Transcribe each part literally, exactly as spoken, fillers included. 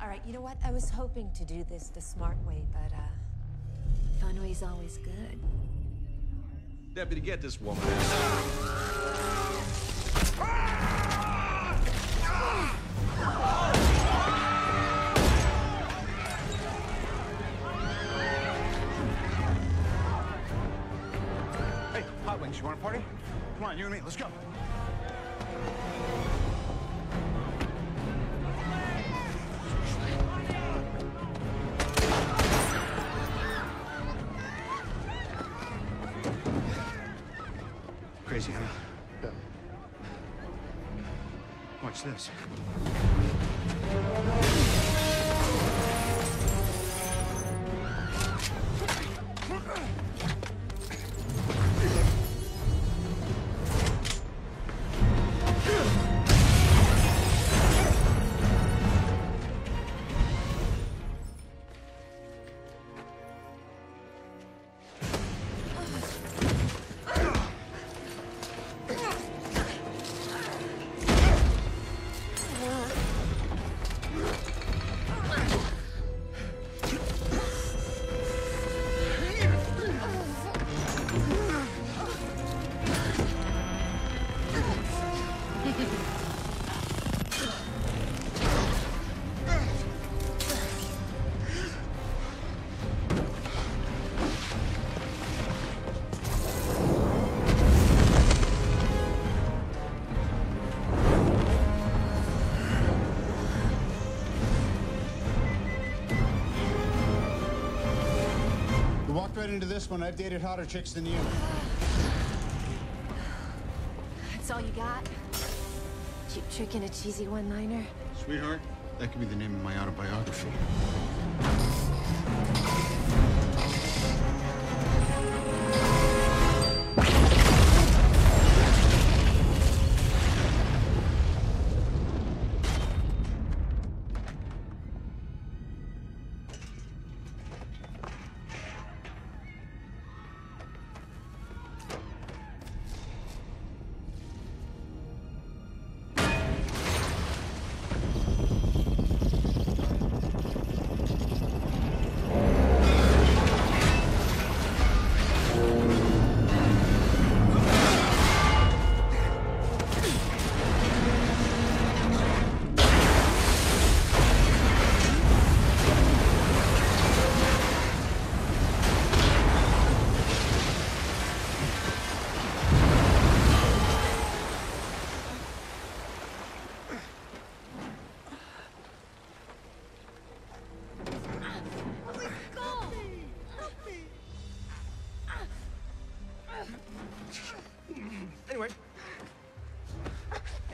All right, you know what? I was hoping to do this the smart way, but, uh, fun way's always good. Deputy, get this woman. Hey, hot wings, you want a party? Come on, you and me, let's go. Crazy, huh? Yeah. Watch this. Right into this one. I've dated hotter chicks than you. That's all you got? Cheap trick and a cheesy one-liner? Sweetheart, that could be the name of my autobiography.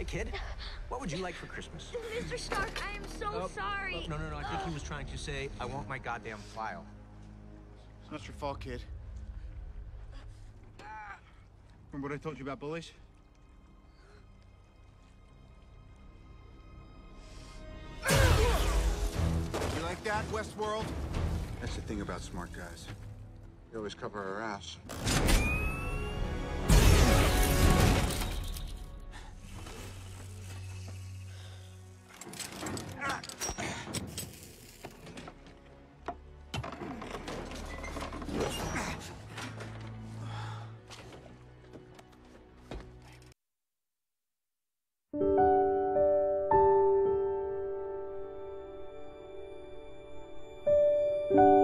Kid, what would you like for Christmas? Mister Stark, I am so oh, sorry. Oh, no, no, no, I think he was trying to say, I want my goddamn file. It's not your fault, kid. Remember what I told you about bullies? You like that, Westworld? That's the thing about smart guys. They always cover our ass. Thank you.